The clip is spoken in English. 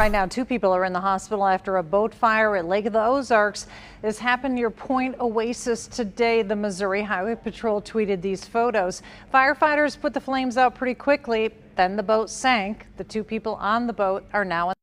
Right now, two people are in the hospital after a boat fire at Lake of the Ozarks. This happened near Point Oasis today. The Missouri Highway Patrol tweeted these photos. Firefighters put the flames out pretty quickly. Then the boat sank. The two people on the boat are now in